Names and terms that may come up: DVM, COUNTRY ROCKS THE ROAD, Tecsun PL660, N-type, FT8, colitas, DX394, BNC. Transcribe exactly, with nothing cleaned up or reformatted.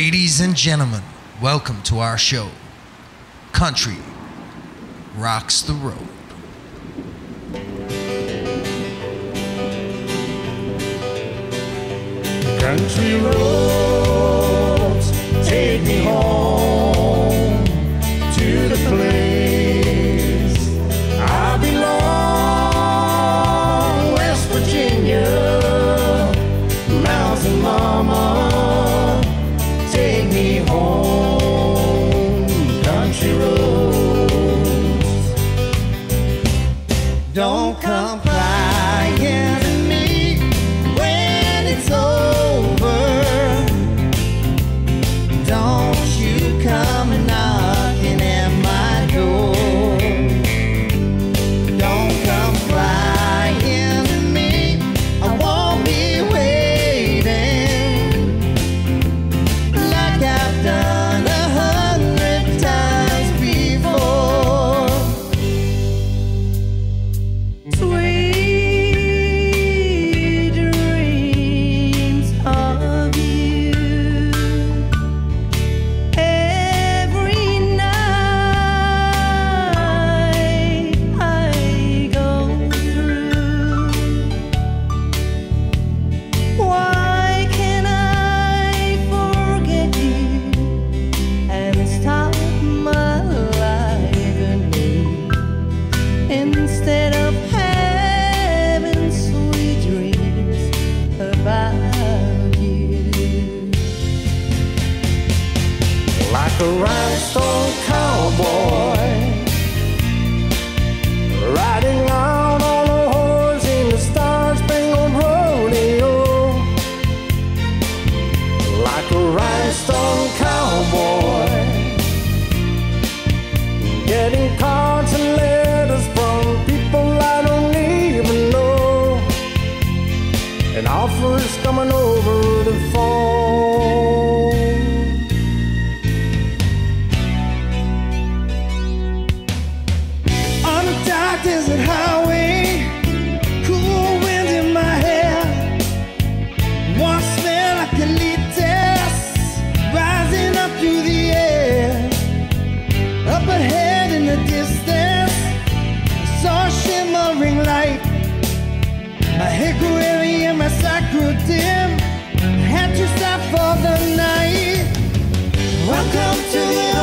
Ladies and gentlemen, welcome to our show, Country Rocks the Road. Country roads, take me home to the place I belong, West Virginia, mountain mama, take me home, country roads. Don't come crying to me when it's over. Like a rhinestone cowboy, riding out on a horse in the star-spangled rodeo. Like a rhinestone cowboy, getting cards and letters from people I don't even know. An offer is coming over the phone. Desert highway, cool wind in my hair, one smell like colitas rising up through the air. Up ahead in the distance, I saw a shimmering light. My hickory and my sacro dim, had to stop for the night. Welcome to the